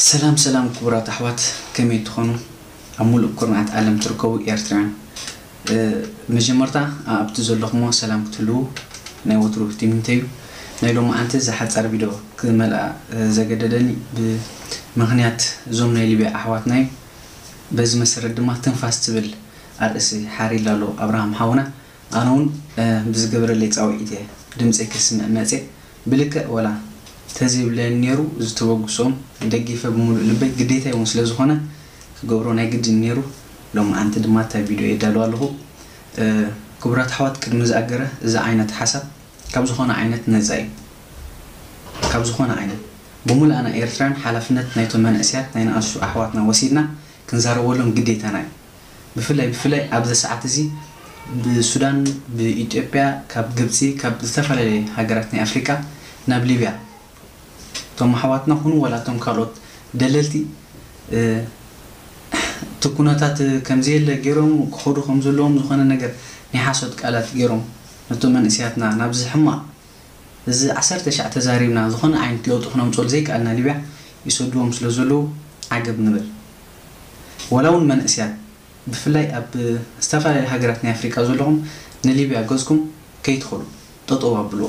سلام سلام كبرات أحوات كمي تخونو عمول أبكر مع تعلم تركوي إيرتران مجمرتا أبتزل لقمة سلام كتلو ناوترو تيمتيو نايلو ما أنت زحت عربي دو كمل زجددني بمغنيات زوم نايلي بأحوات ناي بس مسرد ما تنفستبل أرسي حاري لالو أبراهام حونا أنون بس قبل اللي تعوي إيديه دمسك كسمة ماتي بلك ولا تزيب للنيرو زتوقسوم دقي فبمول لبيت جديتها ومسلا زخنا جبرنا جد النيرو لو ما أنت دمتها فيديو يدلوا له كبرات حوات كرمز أجرة إذا عينت حسب كم زخنا عينت نزاي كم زخنا عين بمول أنا إيرتران حلفنا نيتو من أسيات نين أشو أحواتنا وسيدنا كنزار ولهم جديتنا بفلاي أبدا ساعة زي بالسودان بإثيوبيا كاب جبسي كاب سفر لهجرتنا أفريقيا نابليبيا توم حواتنا هون ولا توم كارلوت دللتي تكونات كمزيل جيرم خورو خمزلهم زخنا نجر نحاسد كالات جيرم نتوم من أسياتنا نبز حما إذا عسرت شع تزارينا زخنا عين تلو تخنا مصول زيك أنا ليبيا يسودوهم سلزلو عجب نبل ولو من أسيات بفلاي أب استفاد الهجرات نافريكا زلهم نليبيا جزكم كيدخلوا تطوع بلو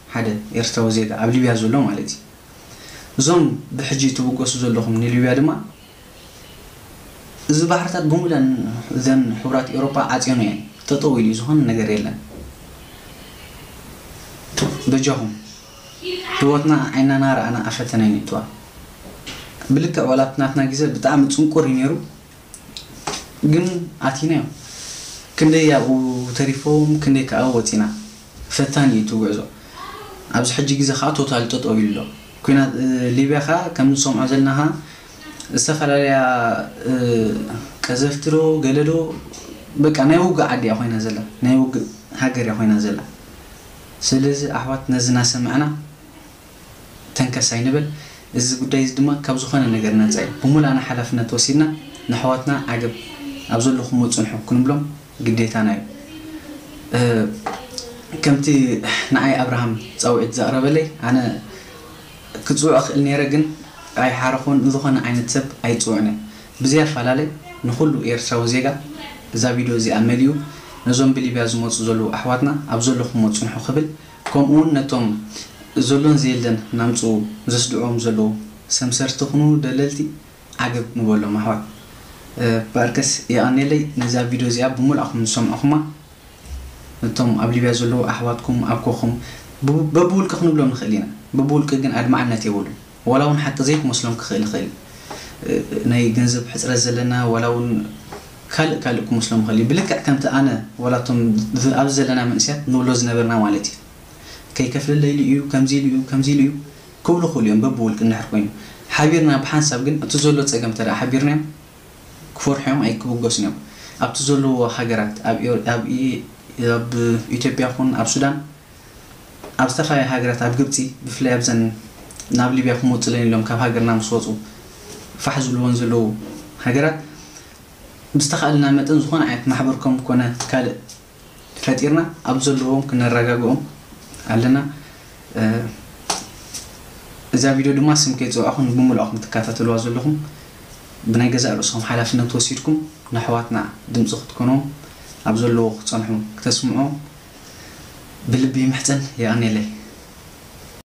حدا يرتو زيدا قبل بيها زلو مالتي زون بحجيتو بقوس زلوهم نليو أدماء إذا بحرتات بمولن ذن حورات أوروبا عاتيونين يعني تطويل يزهن نجريلن بجهم دوتنا عنا نار أنا أفتنا نتوه بلك ولا بناتنا جزء بتعمل تنكر ينيرو جن عتيناه كندي يا وتريفهم كندي كأوتينا فتاني توجزه عبز حج جزء خاطو تعال تطويل له كنا ليبيا خا كم نصوم عزلناها السفر يا كزفترو قلدو بك أنا يوقع عدي أخوي نزله أنا يوقع هاجر أخوي نزله سلز أحوات نزنا سمعنا تنكسين بل إذا قد يزدما كابزخنا نجرنا زي بمول أنا حلفنا توسينا نحواتنا عجب أبزول لهم وتصنحوا كن بلهم قديت أنا كمتي نعي أبراهام تسويت زقرب لي أنا كنت زوج إني رجن أي حارقون ذخنا عين تسب أي تسوعنا بزير فلالي نخلو إيرساو زيجا زابيدو زي أمليو نزوم بلي بيازموت زلو أحواتنا أبزول لهم وتصنحوا قبل كم أون نتوم زلون زيلدن نامسو زسدعوم زلو سمسر تخنو دللتي عجب نقوله محور باركس يعني لي نزاع فيديو زياب بمول أخم نسمع أخما نتوم قبل بيزلو أحواتكم أبكوهم ببول كخنو بلون خلينا ببول كجن أدمع النتي بولو ولون حتى زيك مسلم كخيل خيل ناي جنزب حسر زلنا ولون خلق كلكم مسلم خلي بلك كمت أنا ولا توم أبزلنا من سات نولز نبرنا والتي كي كفل الليليو كم زيليو كل خليهم ببولك النهر كوين حبيرنا بحان سبقن أتزولو تسقم ترى حبيرنا كفر حيوم أي كبوجسنيو أبتزولو حجرات أب إثيوبيا خون أب السودان أبستفاي حجرات أب جبتي بفلي أبزن نابليبيا خون مطلعين لهم كاب حجرنا مصوتو فحزلو ونزلو حجرات بستخالنا متن زخون عيت نحبركم كنا كال فتيرنا أبزولوهم كنا رجعوهم علنا إذا فيديو دوما سمكيت وأخون بمول أخون تكاثت الوازل لهم بنجزء رأسهم حلفنا توصيتكم نحواتنا دم صختكنهم أبزلوا ختصنهم تسمعهم بالبي محتن يعني لي